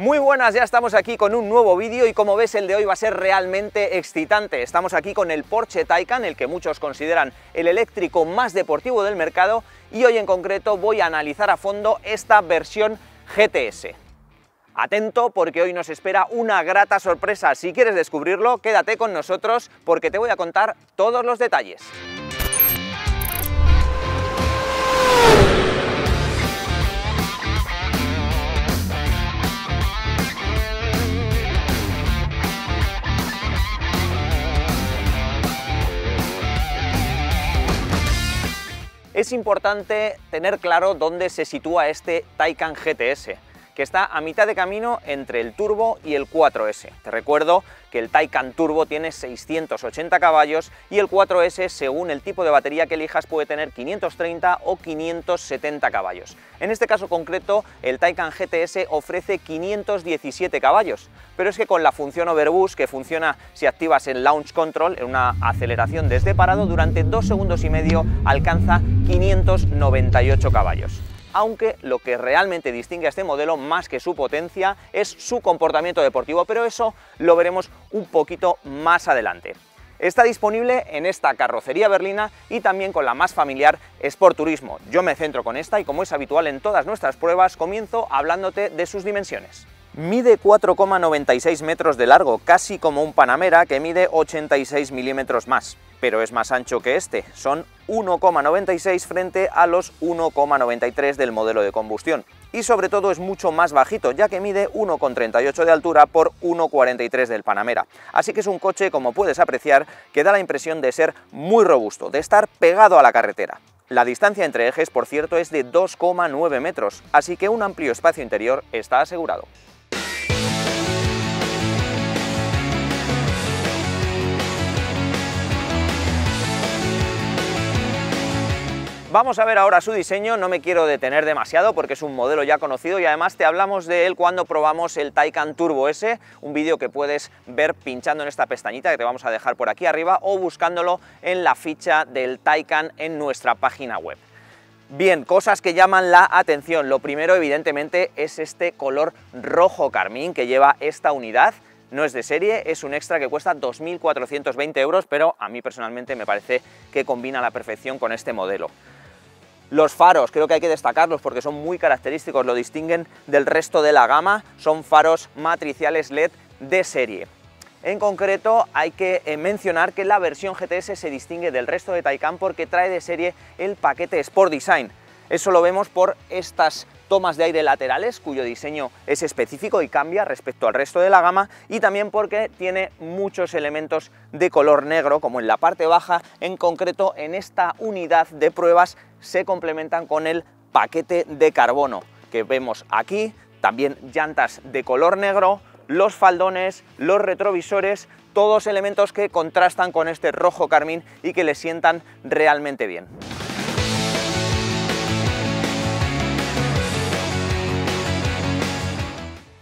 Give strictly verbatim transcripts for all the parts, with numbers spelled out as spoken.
Muy buenas, ya estamos aquí con un nuevo vídeo y como ves el de hoy va a ser realmente excitante. Estamos aquí con el Porsche Taycan, el que muchos consideran el eléctrico más deportivo del mercado, y hoy en concreto voy a analizar a fondo esta versión G T S. Atento porque hoy nos espera una grata sorpresa. Si quieres descubrirlo, quédate con nosotros porque te voy a contar todos los detalles. Es importante tener claro dónde se sitúa este Taycan G T S, que está a mitad de camino entre el Turbo y el cuatro ese. Te recuerdo que el Taycan Turbo tiene seiscientos ochenta caballos y el cuatro ese, según el tipo de batería que elijas, puede tener quinientos treinta o quinientos setenta caballos. En este caso concreto, el Taycan G T S ofrece quinientos diecisiete caballos, pero es que con la función Overboost, que funciona si activas el Launch Control, en una aceleración desde parado, durante dos segundos y medio alcanza quinientos noventa y ocho caballos. Aunque lo que realmente distingue a este modelo, más que su potencia, es su comportamiento deportivo, pero eso lo veremos un poquito más adelante. Está disponible en esta carrocería berlina y también con la más familiar Sport Turismo. Yo me centro con esta y, como es habitual en todas nuestras pruebas, comienzo hablándote de sus dimensiones. Mide cuatro coma noventa y seis metros de largo, casi como un Panamera que mide ochenta y seis milímetros más, pero es más ancho que este, son uno coma noventa y seis frente a los uno coma noventa y tres del modelo de combustión. Y sobre todo es mucho más bajito, ya que mide uno coma treinta y ocho de altura por uno coma cuarenta y tres del Panamera. Así que es un coche, como puedes apreciar, que da la impresión de ser muy robusto, de estar pegado a la carretera. La distancia entre ejes, por cierto, es de dos coma nueve metros, así que un amplio espacio interior está asegurado. Vamos a ver ahora su diseño, no me quiero detener demasiado porque es un modelo ya conocido y además te hablamos de él cuando probamos el Taycan Turbo S, un vídeo que puedes ver pinchando en esta pestañita que te vamos a dejar por aquí arriba o buscándolo en la ficha del Taycan en nuestra página web. Bien, cosas que llaman la atención. Lo primero, evidentemente, es este color rojo carmín que lleva esta unidad. No es de serie, es un extra que cuesta dos mil cuatrocientos veinte euros, pero a mí personalmente me parece que combina a la perfección con este modelo. Los faros, creo que hay que destacarlos porque son muy característicos, lo distinguen del resto de la gama, son faros matriciales L E D de serie. En concreto, hay que mencionar que la versión G T S se distingue del resto de Taycan porque trae de serie el paquete Sport Design. Eso lo vemos por estas tomas de aire laterales, cuyo diseño es específico y cambia respecto al resto de la gama, y también porque tiene muchos elementos de color negro, como en la parte baja. En concreto, en esta unidad de pruebas se complementan con el paquete de carbono que vemos aquí, también llantas de color negro, los faldones, los retrovisores, todos elementos que contrastan con este rojo carmín y que le sientan realmente bien.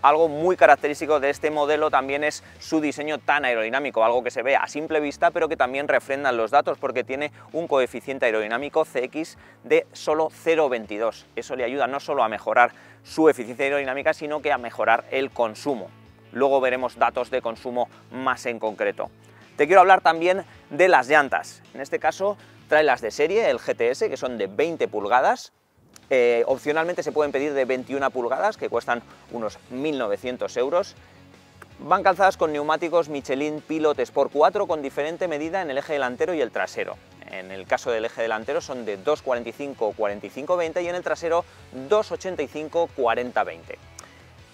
Algo muy característico de este modelo también es su diseño tan aerodinámico, algo que se ve a simple vista pero que también refrendan los datos porque tiene un coeficiente aerodinámico C X de solo cero coma veintidós. Eso le ayuda no solo a mejorar su eficiencia aerodinámica, sino que a mejorar el consumo. Luego veremos datos de consumo más en concreto. Te quiero hablar también de las llantas. En este caso trae las de serie, el G T S, que son de veinte pulgadas. Eh, opcionalmente se pueden pedir de veintiuna pulgadas, que cuestan unos mil novecientos euros. Van calzadas con neumáticos Michelin Pilot Sport cuatro con diferente medida en el eje delantero y el trasero. En el caso del eje delantero son de dos cuarenta y cinco cuarenta y cinco veinte y en el trasero dos ochenta y cinco cuarenta veinte.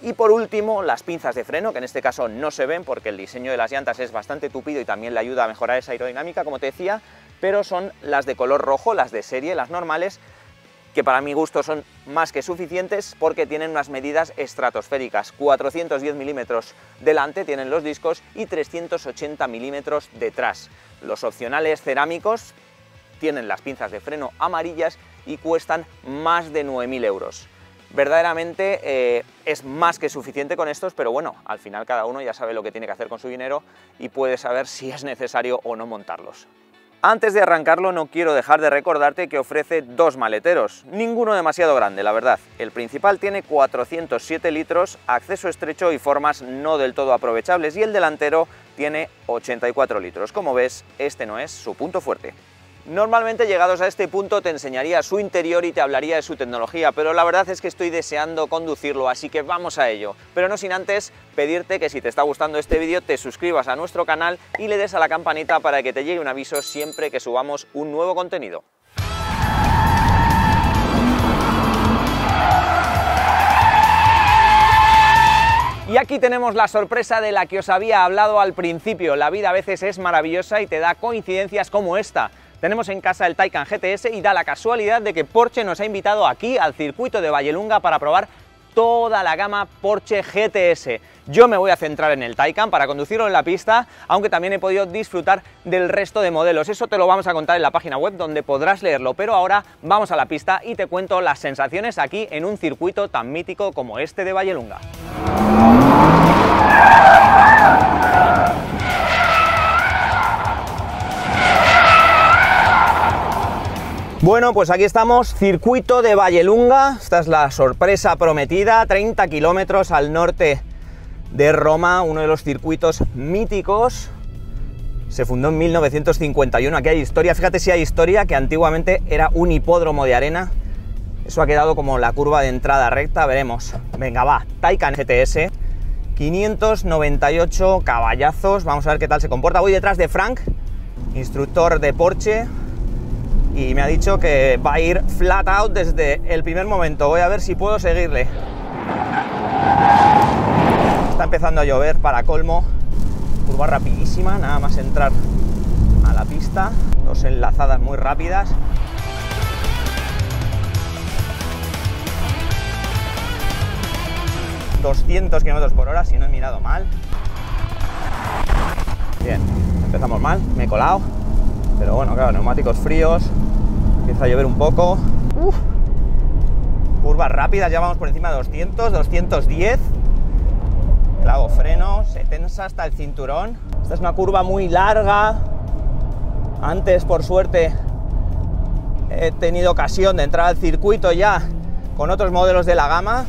Y por último, las pinzas de freno, que en este caso no se ven porque el diseño de las llantas es bastante tupido y también le ayuda a mejorar esa aerodinámica, como te decía, pero son las de color rojo, las de serie, las normales, que para mi gusto son más que suficientes porque tienen unas medidas estratosféricas. cuatrocientos diez milímetros delante tienen los discos y trescientos ochenta milímetros detrás. Los opcionales cerámicos tienen las pinzas de freno amarillas y cuestan más de nueve mil euros. Verdaderamente eh, es más que suficiente con estos, pero bueno, al final cada uno ya sabe lo que tiene que hacer con su dinero y puede saber si es necesario o no montarlos. Antes de arrancarlo no quiero dejar de recordarte que ofrece dos maleteros, ninguno demasiado grande, la verdad. El principal tiene cuatrocientos siete litros, acceso estrecho y formas no del todo aprovechables, y el delantero tiene ochenta y cuatro litros. Como ves, este no es su punto fuerte. Normalmente llegados a este punto te enseñaría su interior y te hablaría de su tecnología, pero la verdad es que estoy deseando conducirlo, así que vamos a ello. Pero no sin antes pedirte que si te está gustando este vídeo te suscribas a nuestro canal y le des a la campanita para que te llegue un aviso siempre que subamos un nuevo contenido. Y aquí tenemos la sorpresa de la que os había hablado al principio. La vida a veces es maravillosa y te da coincidencias como esta. Tenemos en casa el Taycan G T S y da la casualidad de que Porsche nos ha invitado aquí al circuito de Vallelunga para probar toda la gama Porsche G T S. Yo me voy a centrar en el Taycan para conducirlo en la pista, aunque también he podido disfrutar del resto de modelos. Eso te lo vamos a contar en la página web donde podrás leerlo, pero ahora vamos a la pista y te cuento las sensaciones aquí en un circuito tan mítico como este de Vallelunga. Bueno, pues aquí estamos, circuito de Vallelunga, esta es la sorpresa prometida, treinta kilómetros al norte de Roma, uno de los circuitos míticos, se fundó en mil novecientos cincuenta y uno, aquí hay historia, fíjate si hay historia, que antiguamente era un hipódromo de arena, eso ha quedado como la curva de entrada recta, veremos, venga va, Taycan G T S, quinientos noventa y ocho caballazos, vamos a ver qué tal se comporta, voy detrás de Frank, instructor de Porsche, y me ha dicho que va a ir flat out desde el primer momento. Voy a ver si puedo seguirle. Está empezando a llover para colmo. Curva rapidísima, nada más entrar a la pista. Dos enlazadas muy rápidas. doscientos kilómetros por hora, si no he mirado mal. Bien, empezamos mal, me he colado. Pero bueno, claro, neumáticos fríos. Empieza a llover un poco. Uf. Curvas rápidas, ya vamos por encima de doscientos, doscientos diez. El hago freno, se tensa hasta el cinturón. Esta es una curva muy larga. Antes, por suerte, he tenido ocasión de entrar al circuito ya con otros modelos de la gama.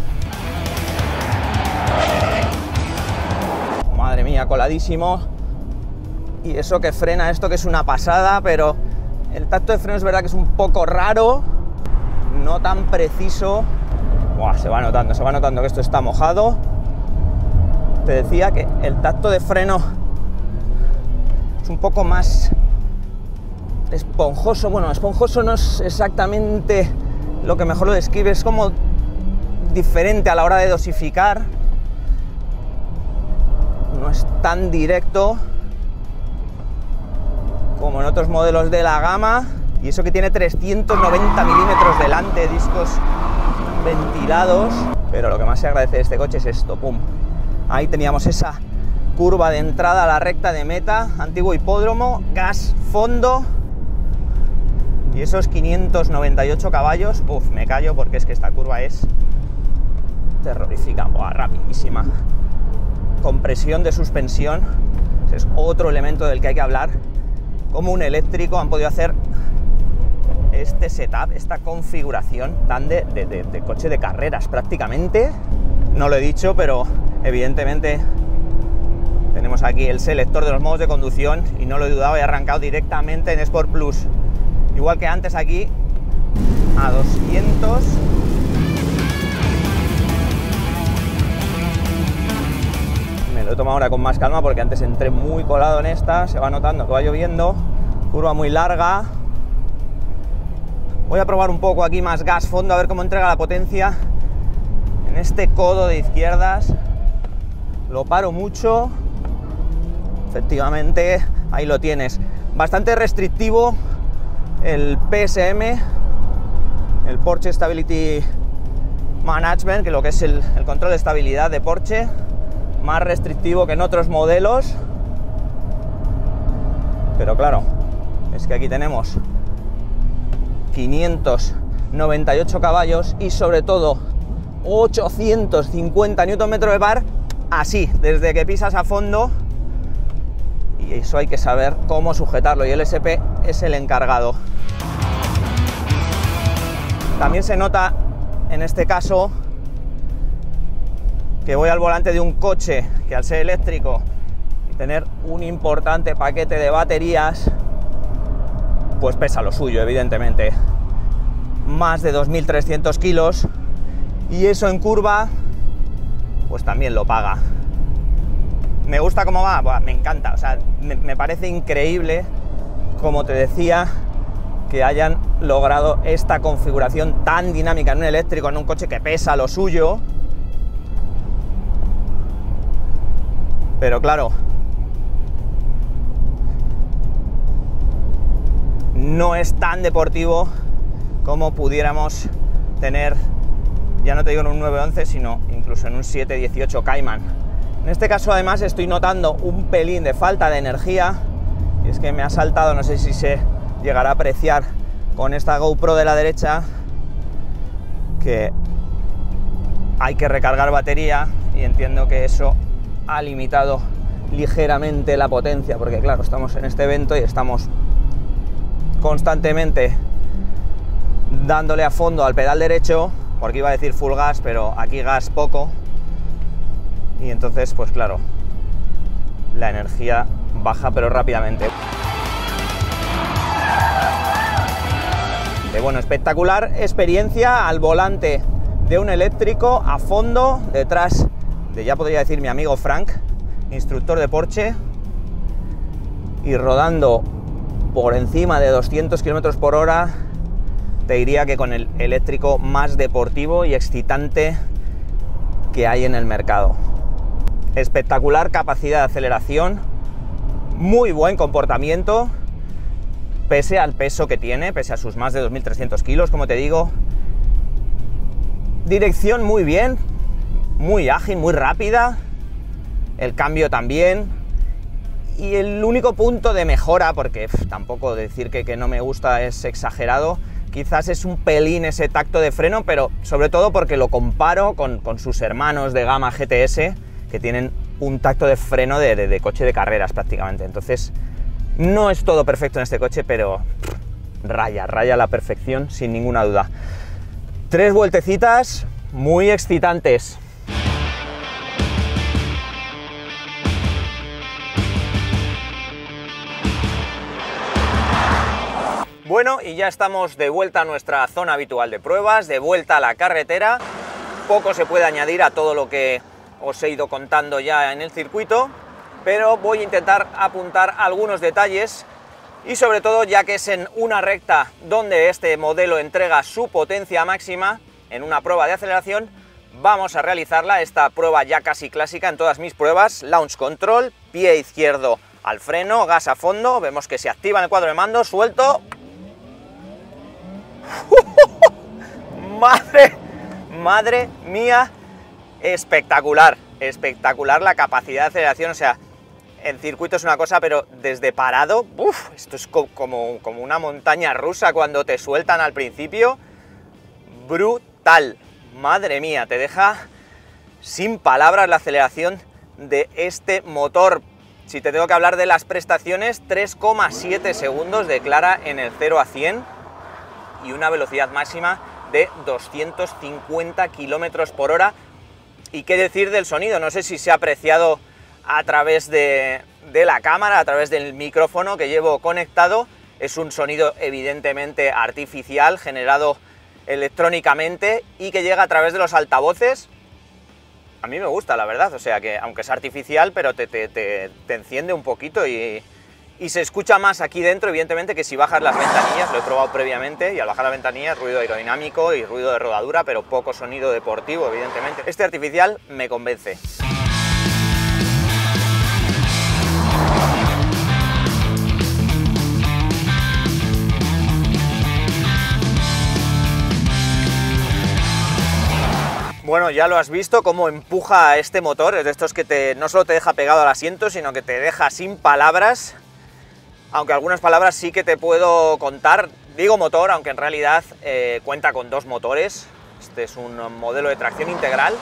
Madre mía, coladísimo. Y eso que frena esto, que es una pasada, pero el tacto de freno es verdad que es un poco raro, no tan preciso. Buah, se va notando, se va notando que esto está mojado. Te decía que el tacto de freno es un poco más esponjoso. Bueno, esponjoso no es exactamente lo que mejor lo describe, es como diferente a la hora de dosificar. No es tan directo como en otros modelos de la gama, y eso que tiene trescientos noventa milímetros delante, discos ventilados, pero lo que más se agradece de este coche es esto, pum, ahí teníamos esa curva de entrada a la recta de meta, antiguo hipódromo, gas fondo, y esos quinientos noventa y ocho caballos, uff, me callo porque es que esta curva es terrorífica, buah, rapidísima, compresión de suspensión, ese es otro elemento del que hay que hablar. Como un eléctrico han podido hacer este setup, esta configuración tan de, de, de, de coche de carreras prácticamente. No lo he dicho, pero evidentemente tenemos aquí el selector de los modos de conducción y no lo he dudado, he arrancado directamente en Sport Plus. Igual que antes aquí, a doscientos. Lo he tomado ahora con más calma porque antes entré muy colado en esta, se va notando que va lloviendo, curva muy larga. Voy a probar un poco aquí más gas fondo, a ver cómo entrega la potencia en este codo de izquierdas. Lo paro mucho, efectivamente, ahí lo tienes. Bastante restrictivo el P S M, el Porsche Stability Management, que lo que es el, el control de estabilidad de Porsche. Más restrictivo que en otros modelos, pero claro, es que aquí tenemos quinientos noventa y ocho caballos y sobre todo ochocientos cincuenta newton metros de par, así, desde que pisas a fondo, y eso hay que saber cómo sujetarlo, y el S P es el encargado. También se nota en este caso que voy al volante de un coche que, al ser eléctrico y tener un importante paquete de baterías, pues pesa lo suyo, evidentemente. Más de dos mil trescientos kilos, y eso en curva pues también lo paga. ¿Me gusta cómo va? Buah, me encanta, o sea, me, me parece increíble, como te decía, que hayan logrado esta configuración tan dinámica en un eléctrico, en un coche que pesa lo suyo. Pero claro, no es tan deportivo como pudiéramos tener, ya no te digo en un nueve once, sino incluso en un siete dieciocho Cayman. En este caso, además, estoy notando un pelín de falta de energía, y es que me ha saltado, no sé si se llegará a apreciar con esta GoPro de la derecha, que hay que recargar batería, y entiendo que eso ha limitado ligeramente la potencia, porque claro, estamos en este evento y estamos constantemente dándole a fondo al pedal derecho, porque iba a decir full gas, pero aquí gas poco, y entonces pues claro, la energía baja pero rápidamente. Y bueno, espectacular experiencia al volante de un eléctrico a fondo, detrás de, ya podría decir, mi amigo Frank, instructor de Porsche, y rodando por encima de doscientos kilómetros por hora. Te diría que con el eléctrico más deportivo y excitante que hay en el mercado. Espectacular capacidad de aceleración, muy buen comportamiento, pese al peso que tiene, pese a sus más de dos mil trescientos kilos, como te digo. Dirección muy bien, muy ágil, muy rápida, el cambio también. Y el único punto de mejora, porque pff, tampoco decir que, que no me gusta es exagerado, quizás es un pelín ese tacto de freno, pero sobre todo porque lo comparo con, con sus hermanos de gama G T S, que tienen un tacto de freno de, de, de coche de carreras prácticamente. Entonces, no es todo perfecto en este coche, pero pff, raya, raya la perfección sin ninguna duda. Tres vueltecitas muy excitantes. Bueno, y ya estamos de vuelta a nuestra zona habitual de pruebas, de vuelta a la carretera. Poco se puede añadir a todo lo que os he ido contando ya en el circuito, pero voy a intentar apuntar algunos detalles, y sobre todo, ya que es en una recta donde este modelo entrega su potencia máxima, en una prueba de aceleración, vamos a realizarla, esta prueba ya casi clásica en todas mis pruebas. Launch control, pie izquierdo al freno, gas a fondo, vemos que se activa en el cuadro de mando, suelto. Madre, madre mía, espectacular, espectacular la capacidad de aceleración. O sea, en circuito es una cosa, pero desde parado, uf, esto es como, como una montaña rusa cuando te sueltan al principio. Brutal, madre mía, te deja sin palabras la aceleración de este motor. Si te tengo que hablar de las prestaciones, tres coma siete segundos declara en el cero a cien. Y una velocidad máxima de doscientos cincuenta kilómetros por hora. Y qué decir del sonido, no sé si se ha apreciado a través de, de la cámara, a través del micrófono que llevo conectado. Es un sonido evidentemente artificial, generado electrónicamente y que llega a través de los altavoces. A mí me gusta, la verdad, o sea que aunque es artificial, pero te, te, te, te enciende un poquito y... y se escucha más aquí dentro, evidentemente, que si bajas las ventanillas. Lo he probado previamente y al bajar la ventanilla, ruido aerodinámico y ruido de rodadura, pero poco sonido deportivo, evidentemente. Este artificial me convence. Bueno, ya lo has visto cómo empuja este motor. Es de estos que te, no solo te deja pegado al asiento, sino que te deja sin palabras. Aunque algunas palabras sí que te puedo contar. Digo motor, aunque en realidad eh, cuenta con dos motores. Este es un modelo de tracción integral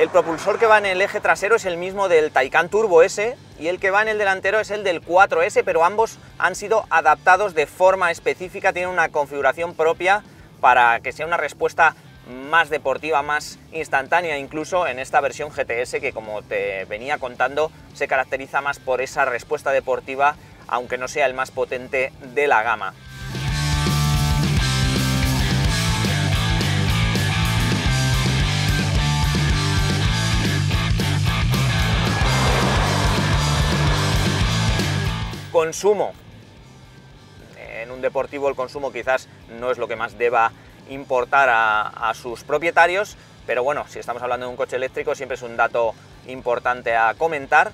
El propulsor que va en el eje trasero es el mismo del Taycan Turbo S y el que va en el delantero es el del cuatro S, pero ambos han sido adaptados de forma específica, tienen una configuración propia para que sea una respuesta más deportiva, más instantánea, incluso en esta versión G T S que, como te venía contando, se caracteriza más por esa respuesta deportiva, aunque no sea el más potente de la gama. Consumo. En un deportivo el consumo quizás no es lo que más deba importar a, a sus propietarios, pero bueno, si estamos hablando de un coche eléctrico siempre es un dato importante a comentar.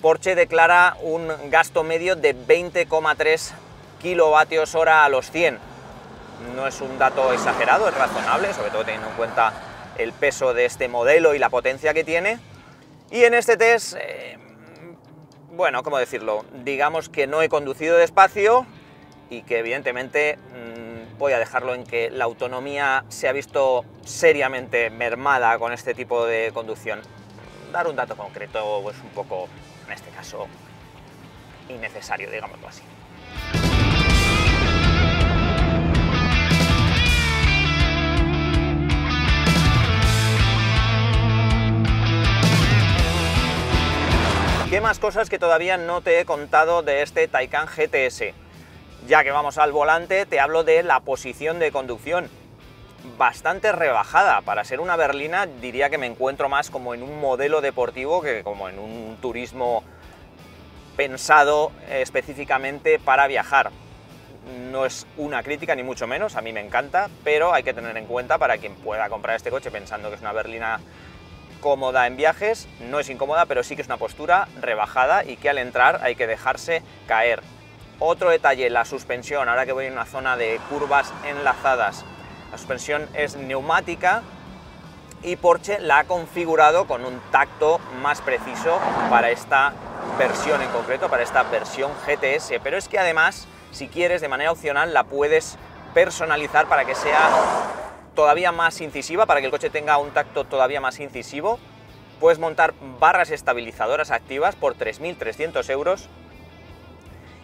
Porsche declara un gasto medio de veinte coma tres kilovatios hora a los cien. No es un dato exagerado, es razonable, sobre todo teniendo en cuenta el peso de este modelo y la potencia que tiene. Y en este test... Eh, Bueno, ¿cómo decirlo? Digamos que no he conducido despacio y que evidentemente mmm, voy a dejarlo en que la autonomía se ha visto seriamente mermada con este tipo de conducción. Dar un dato concreto es pues, un poco, en este caso, innecesario, digámoslo así. ¿Qué más cosas que todavía no te he contado de este Taycan G T S? Ya que vamos al volante, te hablo de la posición de conducción. Bastante rebajada. Para ser una berlina, diría que me encuentro más como en un modelo deportivo que como en un turismo pensado específicamente para viajar. No es una crítica, ni mucho menos, a mí me encanta, pero hay que tener en cuenta, para quien pueda comprar este coche pensando que es una berlina cómoda en viajes, no es incómoda, pero sí que es una postura rebajada y que al entrar hay que dejarse caer. Otro detalle, la suspensión, ahora que voy en una zona de curvas enlazadas. La suspensión es neumática y Porsche la ha configurado con un tacto más preciso para esta versión en concreto, para esta versión G T S, pero es que además, si quieres, de manera opcional la puedes personalizar para que sea todavía más incisiva, para que el coche tenga un tacto todavía más incisivo. Puedes montar barras estabilizadoras activas por tres mil trescientos euros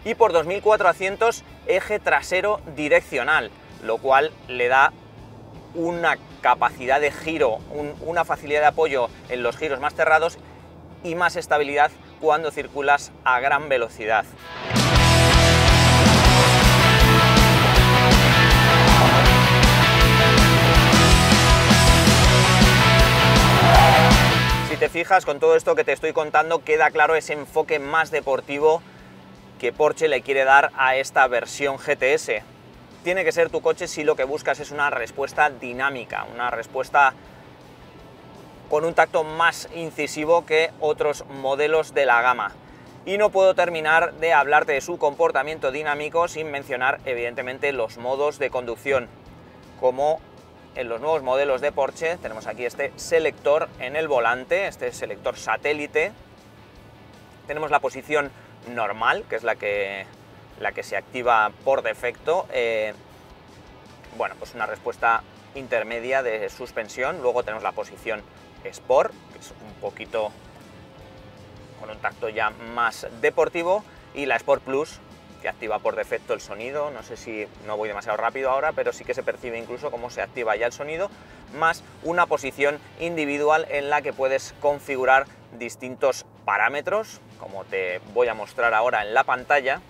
y por dos mil cuatrocientos eje trasero direccional, lo cual le da una capacidad de giro, un, una facilidad de apoyo en los giros más cerrados y más estabilidad cuando circulas a gran velocidad. Si te fijas, con todo esto que te estoy contando queda claro ese enfoque más deportivo que Porsche le quiere dar a esta versión G T S. Tiene que ser tu coche si lo que buscas es una respuesta dinámica, una respuesta con un tacto más incisivo que otros modelos de la gama. Y no puedo terminar de hablarte de su comportamiento dinámico sin mencionar evidentemente los modos de conducción. Como en los nuevos modelos de Porsche, tenemos aquí este selector en el volante, este selector satélite. Tenemos la posición normal, que es la que, la que se activa por defecto. Eh, bueno, pues una respuesta intermedia de suspensión. Luego tenemos la posición Sport, que es un poquito con un tacto ya más deportivo. Y la Sport Plus, que activa por defecto el sonido. No sé si no voy demasiado rápido ahora, pero sí que se percibe incluso cómo se activa ya el sonido, más una posición individual en la que puedes configurar distintos parámetros, como te voy a mostrar ahora en la pantalla.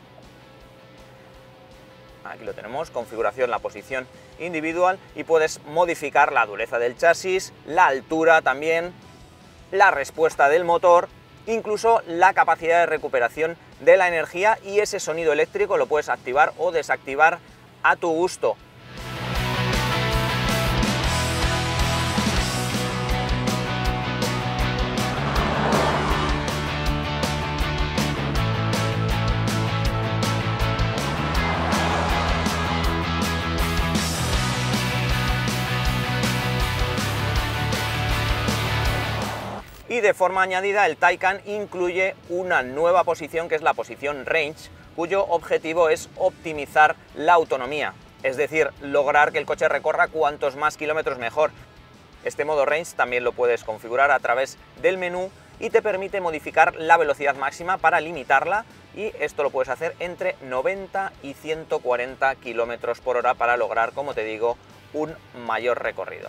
Aquí lo tenemos, configuración, la posición individual, y puedes modificar la dureza del chasis, la altura también, la respuesta del motor, incluso la capacidad de recuperación de la energía, y ese sonido eléctrico lo puedes activar o desactivar a tu gusto. Y de forma añadida, el Taycan incluye una nueva posición, que es la posición Range, cuyo objetivo es optimizar la autonomía, es decir, lograr que el coche recorra cuantos más kilómetros mejor. Este modo range también lo puedes configurar a través del menú y te permite modificar la velocidad máxima para limitarla, y esto lo puedes hacer entre noventa y ciento cuarenta kilómetros por hora para lograr, como te digo, un mayor recorrido.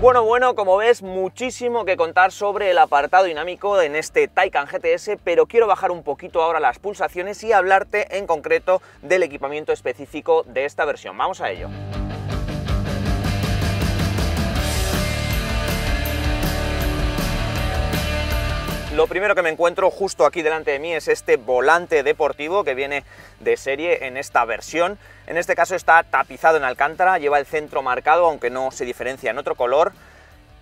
Bueno, bueno, como ves, muchísimo que contar sobre el apartado dinámico en este Taycan G T S, pero quiero bajar un poquito ahora las pulsaciones y hablarte en concreto del equipamiento específico de esta versión. Vamos a ello. Lo primero que me encuentro justo aquí delante de mí es este volante deportivo que viene de serie en esta versión. En este caso está tapizado en alcántara, lleva el centro marcado, aunque no se diferencia en otro color.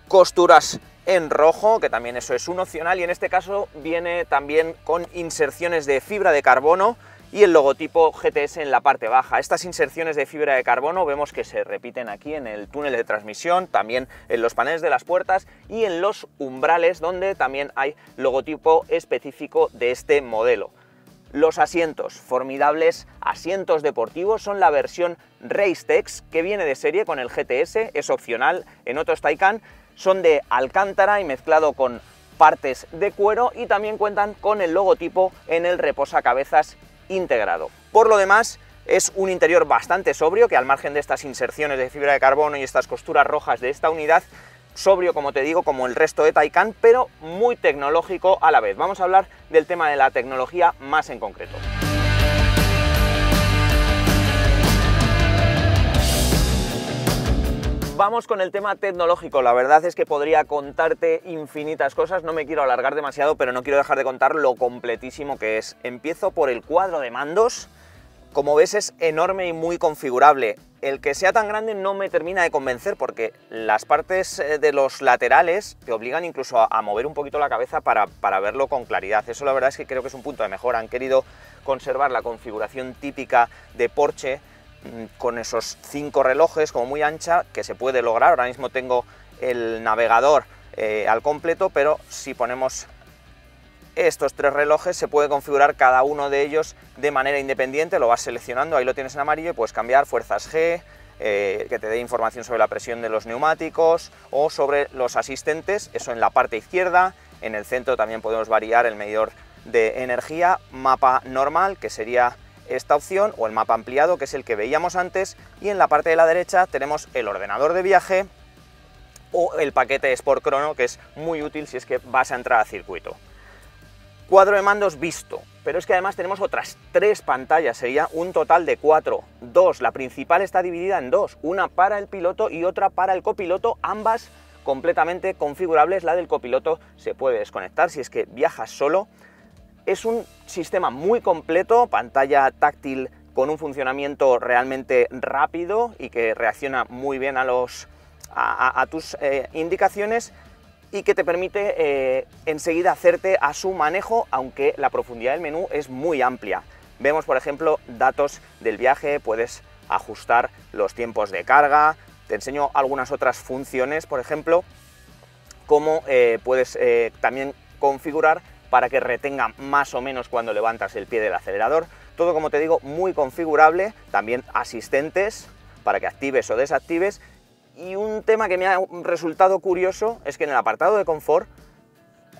Costuras en rojo, que también eso es un opcional, y en este caso viene también con inserciones de fibra de carbono y el logotipo G T S en la parte baja. Estas inserciones de fibra de carbono vemos que se repiten aquí en el túnel de transmisión, también en los paneles de las puertas y en los umbrales, donde también hay logotipo específico de este modelo. Los asientos, formidables asientos deportivos, son la versión Racetex que viene de serie con el G T S, es opcional en otros Taycan, son de alcántara y mezclado con partes de cuero, y también cuentan con el logotipo en el reposacabezas integrado. Por lo demás, es un interior bastante sobrio, que al margen de estas inserciones de fibra de carbono y estas costuras rojas de esta unidad, sobrio, como te digo, como el resto de Taycan, pero muy tecnológico a la vez. Vamos a hablar del tema de la tecnología más en concreto. Vamos con el tema tecnológico. La verdad es que podría contarte infinitas cosas, no me quiero alargar demasiado, pero no quiero dejar de contar lo completísimo que es. Empiezo por el cuadro de mandos. Como ves, es enorme y muy configurable. El que sea tan grande no me termina de convencer, porque las partes de los laterales te obligan incluso a mover un poquito la cabeza para, para verlo con claridad. Eso la verdad es que creo que es un punto de mejora. Han querido conservar la configuración típica de Porsche, con esos cinco relojes, como muy ancha, que se puede lograr. Ahora mismo tengo el navegador eh, al completo, pero si ponemos estos tres relojes se puede configurar cada uno de ellos de manera independiente. Lo vas seleccionando, ahí lo tienes en amarillo, y puedes cambiar fuerzas G, eh, que te dé información sobre la presión de los neumáticos o sobre los asistentes, eso en la parte izquierda. En el centro también podemos variar el medidor de energía, mapa normal, que sería esta opción, o el mapa ampliado, que es el que veíamos antes, y en la parte de la derecha tenemos el ordenador de viaje o el paquete Sport Chrono, que es muy útil si es que vas a entrar a circuito. Cuadro de mandos visto, pero es que además tenemos otras tres pantallas, sería un total de cuatro, dos, la principal está dividida en dos, una para el piloto y otra para el copiloto, ambas completamente configurables. La del copiloto se puede desconectar si es que viajas solo. Es un sistema muy completo, pantalla táctil con un funcionamiento realmente rápido y que reacciona muy bien a, los, a, a, a tus eh, indicaciones, y que te permite eh, enseguida hacerte a su manejo, aunque la profundidad del menú es muy amplia. Vemos, por ejemplo, datos del viaje, puedes ajustar los tiempos de carga, te enseño algunas otras funciones, por ejemplo, como eh, puedes eh, también configurar para que retenga más o menos cuando levantas el pie del acelerador. Todo, como te digo, muy configurable. También asistentes para que actives o desactives. Y un tema que me ha resultado curioso es que en el apartado de confort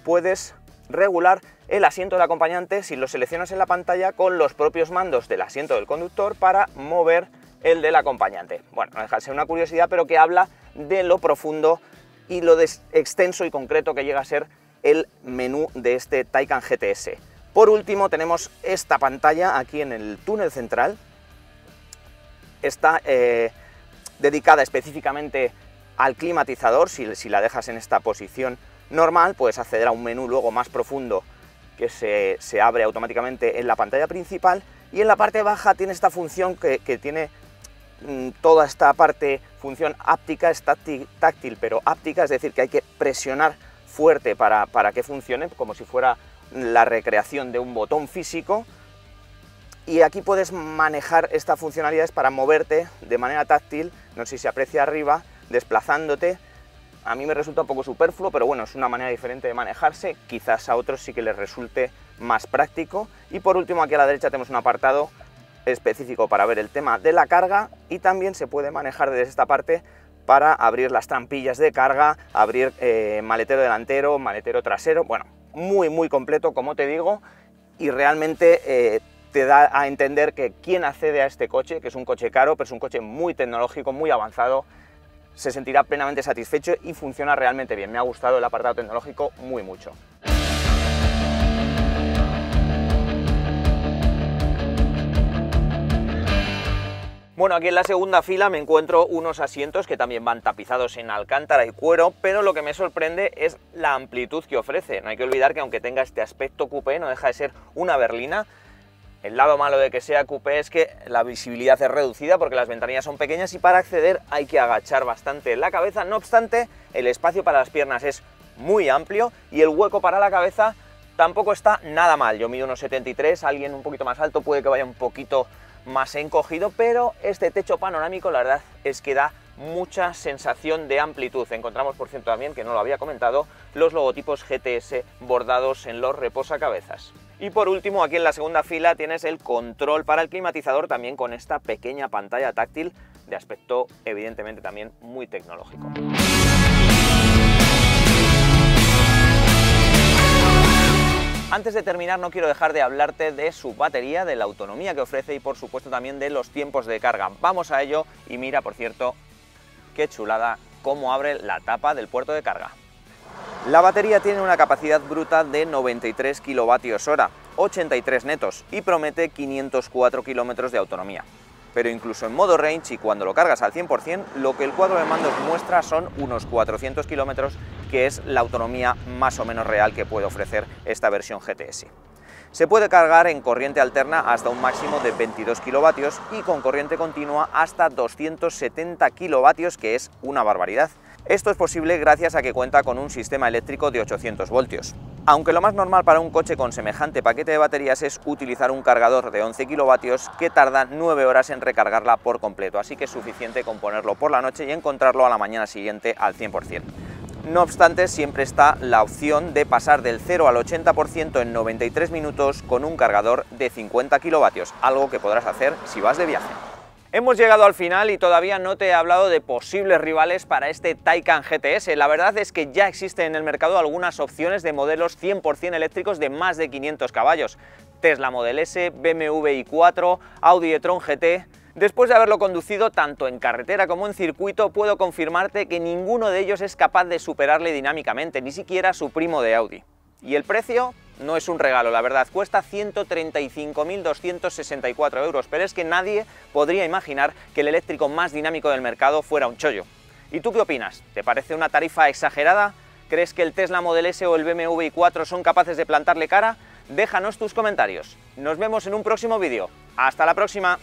puedes regular el asiento del acompañante si lo seleccionas en la pantalla con los propios mandos del asiento del conductor para mover el del acompañante. Bueno, no deja de ser una curiosidad, pero que habla de lo profundo y lo extenso y concreto que llega a ser el menú de este Taycan G T S. Por último, tenemos esta pantalla aquí en el túnel central. Está eh, dedicada específicamente al climatizador. Si, si la dejas en esta posición normal, puedes acceder a un menú luego más profundo que se, se abre automáticamente en la pantalla principal, y en la parte baja tiene esta función que, que tiene mmm, toda esta parte, función áptica, es táctil, táctil pero áptica, es decir, que hay que presionar fuerte para, para que funcione, como si fuera la recreación de un botón físico. Y aquí puedes manejar estas funcionalidades para moverte de manera táctil, no sé si se aprecia arriba, desplazándote. A mí me resulta un poco superfluo, pero bueno, es una manera diferente de manejarse, quizás a otros sí que les resulte más práctico. Y por último, aquí a la derecha tenemos un apartado específico para ver el tema de la carga, y también se puede manejar desde esta parte para abrir las trampillas de carga, abrir eh, maletero delantero, maletero trasero. Bueno, muy muy completo, como te digo, y realmente eh, te da a entender que quien accede a este coche, que es un coche caro, pero es un coche muy tecnológico, muy avanzado, se sentirá plenamente satisfecho y funciona realmente bien. Me ha gustado el apartado tecnológico muy mucho. Bueno, aquí en la segunda fila me encuentro unos asientos que también van tapizados en alcántara y cuero, pero lo que me sorprende es la amplitud que ofrece. No hay que olvidar que aunque tenga este aspecto coupé, no deja de ser una berlina. El lado malo de que sea coupé es que la visibilidad es reducida porque las ventanillas son pequeñas y para acceder hay que agachar bastante la cabeza. No obstante, el espacio para las piernas es muy amplio y el hueco para la cabeza tampoco está nada mal. Yo mido unos uno setenta y tres, alguien un poquito más alto puede que vaya un poquito más encogido, pero este techo panorámico la verdad es que da mucha sensación de amplitud. Encontramos, por cierto, también, que no lo había comentado, los logotipos G T S bordados en los reposacabezas. Y por último, aquí en la segunda fila tienes el control para el climatizador, también con esta pequeña pantalla táctil de aspecto evidentemente también muy tecnológico. Antes de terminar, no quiero dejar de hablarte de su batería, de la autonomía que ofrece y por supuesto también de los tiempos de carga. Vamos a ello. Y mira, por cierto, qué chulada cómo abre la tapa del puerto de carga. La batería tiene una capacidad bruta de noventa y tres kilovatios hora, ochenta y tres netos, y promete quinientos cuatro kilómetros de autonomía. Pero incluso en modo range y cuando lo cargas al cien por cien, lo que el cuadro de mandos muestra son unos cuatrocientos kilómetros, que es la autonomía más o menos real que puede ofrecer esta versión G T S. Se puede cargar en corriente alterna hasta un máximo de veintidós kilovatios y con corriente continua hasta doscientos setenta kilovatios, que es una barbaridad. Esto es posible gracias a que cuenta con un sistema eléctrico de ochocientos voltios. Aunque lo más normal para un coche con semejante paquete de baterías es utilizar un cargador de once kilovatios que tarda nueve horas en recargarla por completo, así que es suficiente con ponerlo por la noche y encontrarlo a la mañana siguiente al cien por cien. No obstante, siempre está la opción de pasar del cero al ochenta por ciento en noventa y tres minutos con un cargador de cincuenta kilovatios, algo que podrás hacer si vas de viaje. Hemos llegado al final y todavía no te he hablado de posibles rivales para este Taycan G T S. La verdad es que ya existen en el mercado algunas opciones de modelos cien por cien eléctricos de más de quinientos caballos. Tesla Model S, B M W i cuatro, Audi e-tron G T... Después de haberlo conducido tanto en carretera como en circuito, puedo confirmarte que ninguno de ellos es capaz de superarle dinámicamente, ni siquiera su primo de Audi. Y el precio no es un regalo, la verdad, cuesta ciento treinta y cinco mil doscientos sesenta y cuatro euros, pero es que nadie podría imaginar que el eléctrico más dinámico del mercado fuera un chollo. ¿Y tú qué opinas? ¿Te parece una tarifa exagerada? ¿Crees que el Tesla Model S o el B M W i cuatro son capaces de plantarle cara? Déjanos tus comentarios. Nos vemos en un próximo vídeo. ¡Hasta la próxima!